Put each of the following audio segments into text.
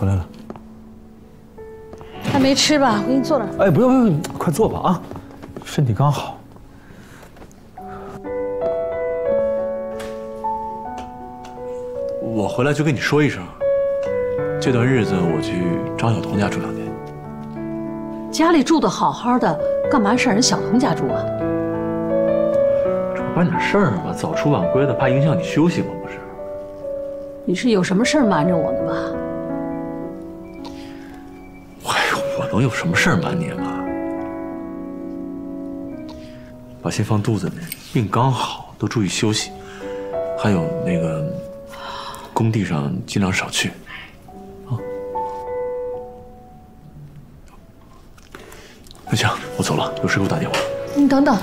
回来了。还没吃吧？我给你做点。哎，不用不用，快做吧啊，身体刚好。 我回来就跟你说一声，这段日子我去张晓彤家住2天。家里住的好好的，干嘛上人晓彤家住啊？这不办点事儿吗？早出晚归的，怕影响你休息吗？不是。你是有什么事儿瞒着我呢吧？我能有什么事儿瞒你吗？把心放肚子里，病刚好，都注意休息。还有那个。 工地上尽量少去，啊！那行，我走了，有事给我打电话。你等等，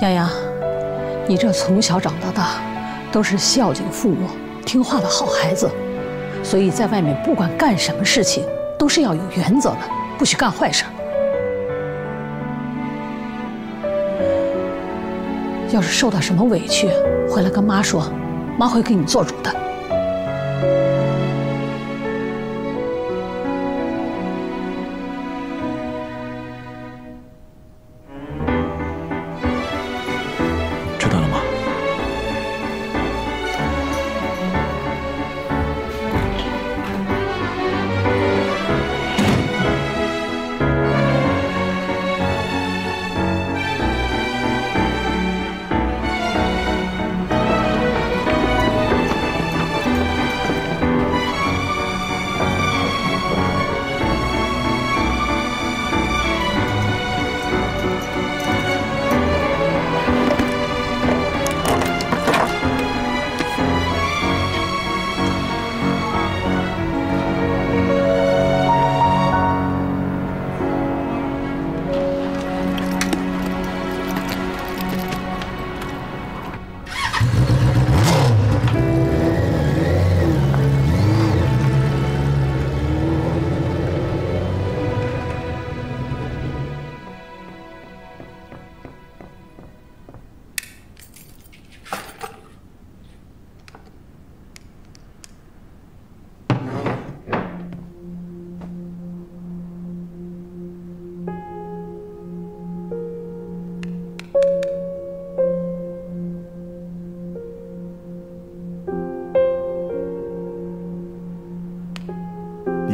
洋洋，你这从小长到大都是孝敬父母、听话的好孩子，所以在外面不管干什么事情都是要有原则的，不许干坏事。要是受到什么委屈， 回来跟妈说，妈会给你做主的。知道了吗？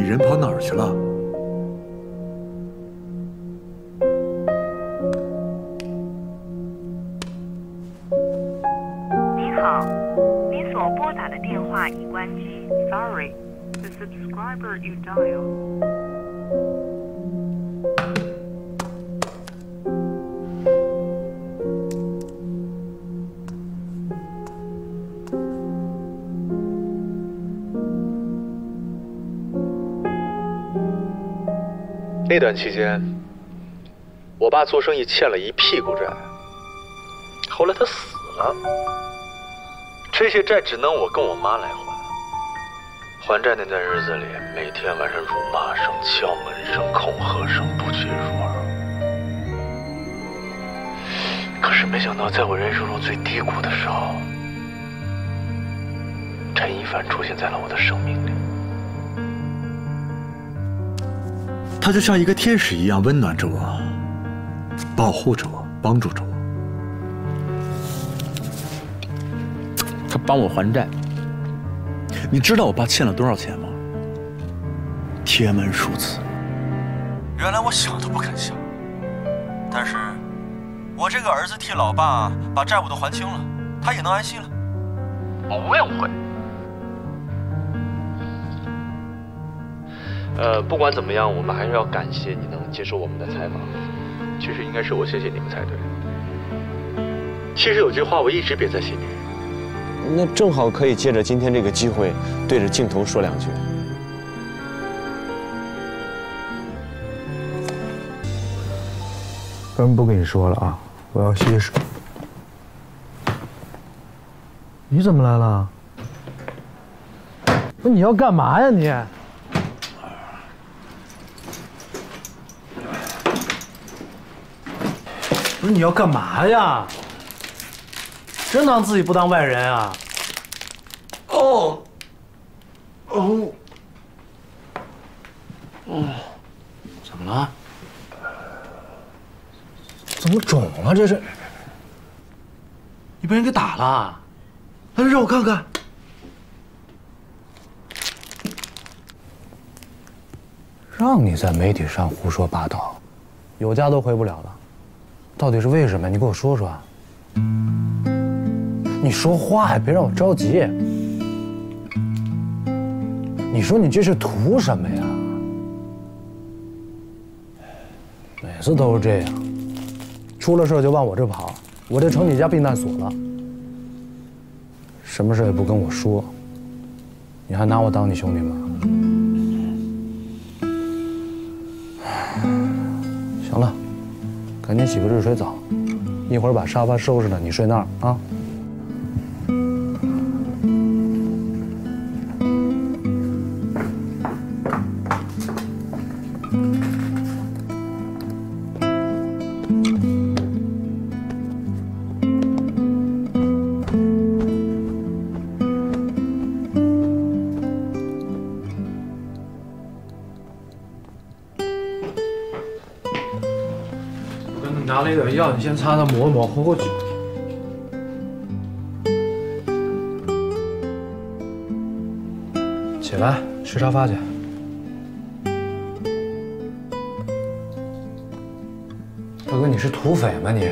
人跑哪儿去了？您好，您所拨打的电话已关机。Sorry, the subscriber you dialed. 那段期间，我爸做生意欠了一屁股债，后来他死了，这些债只能我跟我妈来还。还债那段日子里，每天晚上辱骂声、敲门声、恐吓声不绝如耳。可是没想到，在我人生中最低谷的时候，陈一凡出现在了我的生命里。 他就像一个天使一样温暖着我，保护着我，帮助着我。他帮我还债，你知道我爸欠了多少钱吗？天文数字。原来我想都不敢想，但是，我这个儿子替老爸把债务都还清了，他也能安息了。我无怨无悔。 不管怎么样，我们还是要感谢你能接受我们的采访。其实应该是我谢谢你们才对。其实有句话我一直憋在心里，那正好可以借着今天这个机会对着镜头说2句。咱们不跟你说了啊，我要歇息。你怎么来了？不，你要干嘛呀你？ 不是你要干嘛呀？真当自己不当外人啊？哦，什么种啊？这是？你被人给打了？哎，让我看看。让你在媒体上胡说八道，有家都回不了了。到底是为什么？你给我说说啊！你说话呀，别让我着急。你说你这是图什么呀？ 每次都是这样，出了事就往我这跑，我这成你家避难所了。什么事也不跟我说，你还拿我当你兄弟吗？行了，赶紧洗个热水澡，一会儿把沙发收拾了，你睡那儿啊。 药，你先擦擦抹抹，喝口酒。起来，吃沙发去。大哥，你是土匪吗你？